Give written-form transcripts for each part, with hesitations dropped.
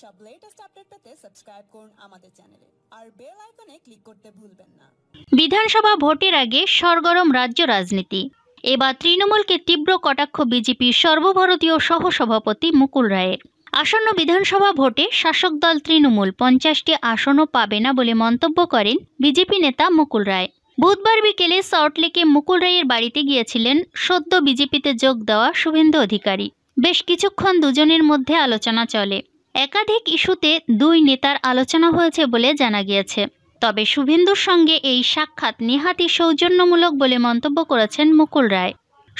सब latest update পেতে subscribe করুন আমাদের চ্যানেলে আর বেল আইকনে ক্লিক করতে ভুলবেন না। বিধানসভা ভোটের আগে সরগরম রাজ্য রাজনীতি। এবার তৃণমূলকে তীব্র কটাক্ষ বিজেপির সর্বভারতীয় সহসভাপতি মুকুল রায়ের। আসন্ন বিধানসভা ভোটে শাসক দল তৃণমূল 50টি আসনও পাবে না বলে মন্তব্য করেন বিজেপি নেতা মুকুল রায়। বুধবার বিকেলে সল্টলেকে মুকুল রায়ের বাড়িতে গিয়েছিলেন সদ্য বিজেপিতে যোগ দেওয়া শুভেন্দু অধিকারী। বেশ কিছুক্ষণ দুজনের মধ্যে আলোচনা চলে। একাধিক ইস্যুতে দুই নেতার আলোচনা হয়েছে বলে জানা গিয়েছে। তবে শুভেন্দুর সঙ্গে এই সাক্ষাৎ নিহাতি সৌজন্যমূলক বলে মন্তব্য করেছেন মুকুল রায়।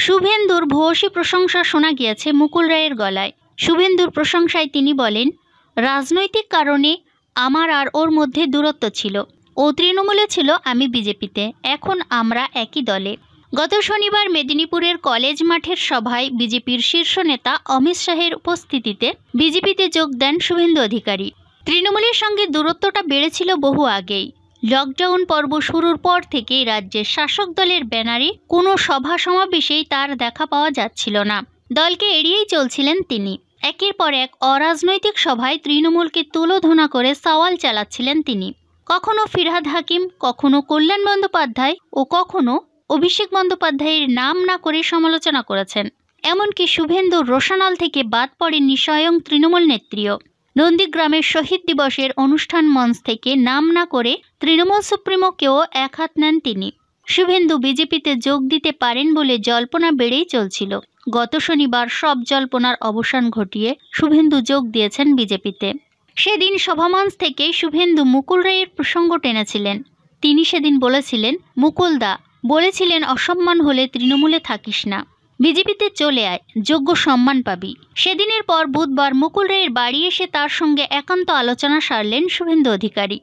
শুভেন্দুর ভূয়সী প্রশংসা শোনা গিয়েছে মুকুল রায়ের গলায়। শুভেন্দুর প্রশংসায় তিনি বলেন, রাজনৈতিক কারণে আমার আর ওর মধ্যে দূরত্ব ছিল। ও তৃণমূলে ছিল, আমি বিজেপিতে, এখন আমরা একই দলে। গত শনিবার মেদিনীপুরের কলেজ মাঠের সভায় বিজেপির শীর্ষ নেতা অমিত শাহের উপস্থিতিতে বিজেপিতে যোগ দেন শুভেন্দু অধিকারী। তৃণমূলের সঙ্গে দূরত্বটা বেড়েছিল বহু আগেই। লকডাউন পর্ব শুরুর পর থেকেই রাজ্যের শাসক দলের ব্যানারে কোনো সভা সমাবেশেই তার দেখা পাওয়া যাচ্ছিল না। দলকে এড়িয়েই চলছিলেন তিনি। একের পর এক অরাজনৈতিক সভায় তৃণমূলকে তুলোধনা করে সওয়াল চালাচ্ছিলেন তিনি। কখনো ফিরহাদ হাকিম, কখনো কল্যাণ বন্দ্যোপাধ্যায় ও কখনো অভিষেক বন্দ্যোপাধ্যায়ের নাম না করে সমালোচনা করেছেন। এমনকি শুভেন্দুর রোশানল থেকে বাদ পড়েননি স্বয়ং তৃণমূল নেত্রীও। নন্দীগ্রামের শহীদ দিবসের অনুষ্ঠান মঞ্চ থেকে নাম না করে তৃণমূল সুপ্রিমোকেও একহাত নেন তিনি। শুভেন্দু বিজেপিতে যোগ দিতে পারেন বলে জল্পনা বেড়েই চলছিল। গত শনিবার সব জল্পনার অবসান ঘটিয়ে শুভেন্দু যোগ দিয়েছেন বিজেপিতে। সেদিন সভামঞ্চ থেকে শুভেন্দু মুকুল রায়ের প্রসঙ্গ টেনেছিলেন। তিনি সেদিন বলেছিলেন, মুকুলদা বলেছিলেন, অসম্মান হলে তৃণমূলে থাকিস না, বিজেপিতে চলে আয়, যোগ্য সম্মান পাবি। সেদিনের পর বুধবার মুকুল রায়ের বাড়ি এসে তার সঙ্গে একান্ত আলোচনা সারলেন শুভেন্দু অধিকারী।